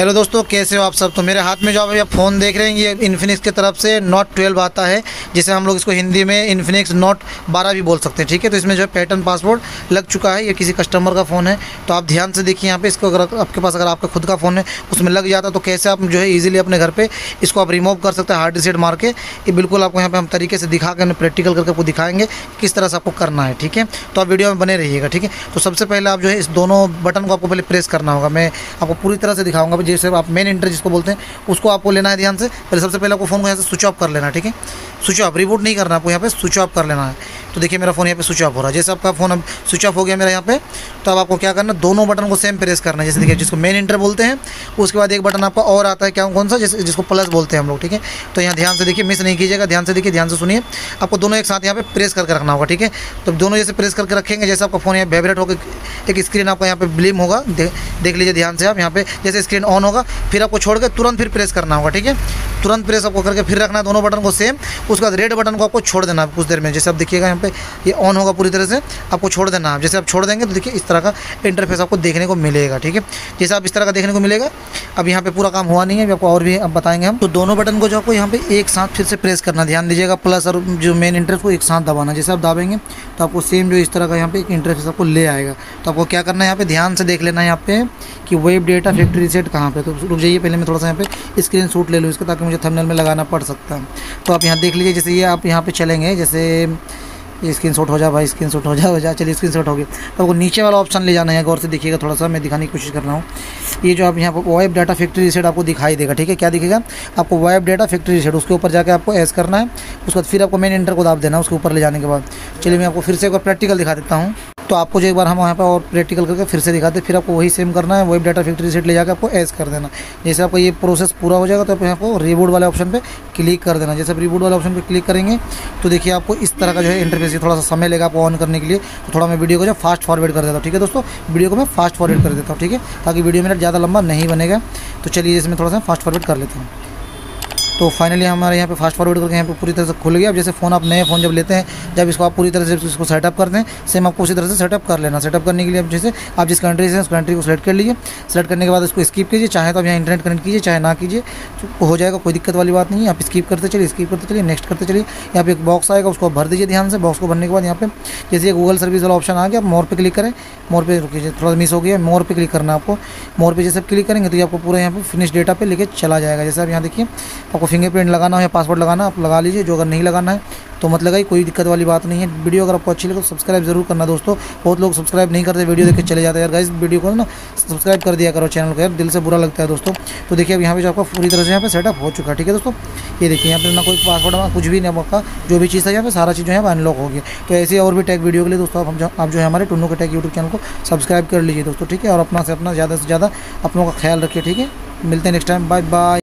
Hello दोस्तों, कैसे हो आप सब। तो मेरे हाथ में जो आप फ़ोन देख रहे हैं ये इन्फिनिक्स की तरफ से नोट 12 आता है, जिसे हम लोग इसको हिंदी में इन्फिनिक्स नोट 12 भी बोल सकते हैं। ठीक है, तो इसमें जो है पैटर्न पासवर्ड लग चुका है। ये किसी कस्टमर का फ़ोन है, तो आप ध्यान से देखिए यहाँ पे इसको। अगर आपके पास अगर आपका खुद का फ़ोन है उसमें लग जाता तो कैसे आप जो है ईजिली अपने घर पर इसको आप रिमूव कर सकते हैं हार्ड डिस्क मार के। ये बिल्कुल आपको यहाँ पर हम तरीके से दिखा कर प्रैक्टिकल करके आपको दिखाएंगे किस तरह से आपको करना है। ठीक है, तो आप वीडियो में बने रहिएगा। ठीक है, तो सबसे पहले आप जो है इस दोनों बटन को आपको पहले प्रेस करना होगा। मैं आपको पूरी तरह से दिखाऊंगा, जैसे आप मेन एंटर जिसको बोलते हैं उसको आपको लेना है ध्यान से। पहले सबसे पहले आपको फ़ोन को यहाँ से स्विच ऑफ कर लेना है। ठीक है, स्विच ऑफ, रिबूट नहीं करना, आपको यहाँ पे स्विच ऑफ कर लेना है। तो देखिए मेरा फ़ोन यहाँ पे स्विच ऑफ हो रहा है। जैसे आपका फ़ोन अब स्विच ऑफ हो गया मेरा यहाँ पे, तो अब आपको क्या करना, दोनों बटन को सेम प्रेस करना है। जैसे देखिए जिसको मेन एंटर बोलते हैं, उसके बाद एक बटन आपका और आता है, क्या कौन सा, जिसको प्लस बोलते हैं हम लोग। ठीक है, तो यहाँ ध्यान से देखिए, मिस नहीं कीजिएगा, ध्यान से देखिए, ध्यान से सुनिए। आपको दोनों एक साथ यहाँ पे प्रेस करके रखना होगा। ठीक है, तो दोनों जैसे प्रेस करके रखेंगे, जैसे आपका फ़ोन यहाँ वाइब्रेट होकर एक स्क्रीन आपका यहाँ पे ब्लिम होगा, देख लीजिए ध्यान से। आप यहाँ पे जैसे स्क्रीन ऑन होगा, फिर आपको छोड़ के तुरंत फिर प्रेस करना होगा। ठीक है, तुरंत प्रेस आपको करके फिर रखना है दोनों बटन को सेम। उसके बाद रेड बटन को आपको छोड़ देना है कुछ देर में। जैसे आप देखिएगा यहाँ पे ये ऑन होगा पूरी तरह से, आपको छोड़ देना है। जैसे आप छोड़ देंगे तो देखिए इस तरह का इंटरफेस आपको देखने को मिलेगा। ठीक है, जैसे आप इस तरह का देखने को मिलेगा। अब यहाँ पे पूरा काम हुआ नहीं है, अभी आपको और भी अब बताएंगे हम। तो दोनों बटन को जो आपको यहाँ पे एक साथ फिर से प्रेस करना, ध्यान दीजिएगा, प्लस और जो मेन इंटरफेस को एक साथ दबाना। जैसे आप दबाएंगे तो आपको सेम जो इस तरह का यहाँ पे एक इंटरफेस आपको ले आएगा। तो आपको क्या करना है, यहाँ पे ध्यान से देख लेना है यहाँ पे कि वेब डेटा फैक्ट्री रिसेट कहाँ पे। तो रुक जाइए, पहले मैं थोड़ा सा यहाँ पे स्क्रीन शॉट ले लूँ इसका, ताकि मुझे थंबनेल में लगाना पड़ सकता है। तो आप यहाँ देख लीजिए, जैसे ये आप यहाँ पे चलेंगे, जैसे ये स्क्रीन शॉट हो जाए भाई, स्क्रीन शॉट हो जाए, चलिए स्क्रीन शॉट हो गया। तो आपको नीचे वाला ऑप्शन ले जाना है, गौर से देखिएगा, थोड़ा सा मैं दिखाने की कोशिश कर रहा हूँ। ये जो आप यहाँ पर वेब डाटा फैक्ट्री रिसेट आपको दिखाई देगा। ठीक है, क्या दिखेगा आपको, वेब डाटा फैक्ट्री रिसेट। उसके ऊपर जाकर आपको एस करना है, उसके बाद फिर आपको मेन एंटर को दाब देना है उसके ऊपर ले जाने के बाद। चलिए मैं आपको फिर से एक बार प्रैक्टिकल दिखा देता हूँ। तो आपको जो एक बार हम यहाँ पर और प्रैक्टिकल करके फिर से दिखाते, फिर आपको वही सेम करना है, वेब डाटा फैक्ट्री रिसेट ले जाकर आपको एस कर देना। जैसे आपको ये प्रोसेस पूरा हो जाएगा तो आप यहाँ को रिबूट वाले ऑप्शन पे क्लिक कर देना। जैसे आप रिबूट वाले ऑप्शन पे क्लिक करेंगे तो देखिए आपको इस तरह का जो है इंटरफेस, थोड़ा सा समय लेगा आपको ऑन करने के लिए। तो थोड़ा मैं वीडियो को जो फास्ट फॉरवर्ड कर देता हूँ। ठीक है दोस्तों, वीडियो को मैं फास्ट फॉरवर्ड कर देता हूँ। ठीक है, ताकि वीडियो मेरा ज़्यादा लंबा नहीं बनेगा। तो चलिए इसमें थोड़ा सा फास्ट फॉरवर्ड कर लेता हूँ। तो फाइनली हमारे यहाँ पे फास्ट फॉरवर्ड करके यहाँ पे पूरी तरह से खुल गया। अब जैसे फ़ोन आप नए फ़ोन जब लेते हैं, जब इसको आप पूरी तरह से इसको सेटअप करते हैं, सेम आपको उसी तरह से सेटअप कर लेना। सेटअप करने के लिए आप जैसे आप जिस कंट्री से हैं उस कंट्री को सेलेक्ट कर लीजिए। सेलेक्ट करने के बाद इसको स्किप कीजिए, चाहे तो आप यहाँ इंटरनेट कनेक्ट कीजिए, चाहे ना कीजिए, तो हो जाएगा, कोई दिक्कत वाली बात नहीं है। आप स्किप करते चलिए, स्किप करते चलिए, नेक्स्ट करते चलिए। यहाँ पे एक बॉक्स आएगा, उसको भर दीजिए ध्यान से। बॉक्स को भरने के बाद यहाँ पे जैसे गूगल सर्विस वाला ऑप्शन आ गया, आप मोर पे क्लिक करें। मोर पे रुकिए, थोड़ा मिस हो गया, मोर पे क्लिक करना आपको। मोर पे जैसे आप क्लिक करेंगे तो ये आपको पूरा यहाँ पे फिनिश डेटा पे लेके चला जाएगा। जैसे आप यहाँ देखिए, आपको फिंगरप्रिंट लगाना हो या पासवर्ड लगाना, आप लगा लीजिए। जो अगर नहीं लगाना है तो मत लगाइए, कोई दिक्कत वाली बात नहीं है। वीडियो अगर आपको अच्छी लगे तो सब्सक्राइब जरूर करना दोस्तों। बहुत लोग सब्सक्राइब नहीं करते, वीडियो देख के चले जाते हैं। यार गाइस, वीडियो को ना सब्सक्राइब कर दिया करो चैनल को, यार दिल से बुरा लगता है दोस्तों। तो देखिए अब यहाँ पे जो आपका पूरी तरह से यहाँ पे सेटअप हो चुका है। ठीक है दोस्तों, ये देखिए यहाँ पे ना कोई पासवर्ड ना कुछ भी नहीं, आपका जो भी चीज़ है यहाँ पे सारा चीज़ जो है अनलॉक हो गया। तो ऐसे और भी टेक वीडियो के लिए दोस्तों आप जो है हमारे tunnukitech यूट्यूब चैनल को सब्सक्राइब कर लीजिए दोस्तों। ठीक है, और अपना ज़्यादा से ज़्यादा अपनों का ख्याल रखिए। ठीक है, मिलते हैं नेक्स्ट टाइम, बाय बाय।